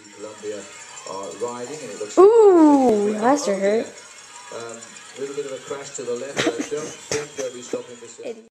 see Colombia are riding, and it looks. Ooh, Lester hurt. A little bit of a crash to the left. I don't think they'll be stopping this.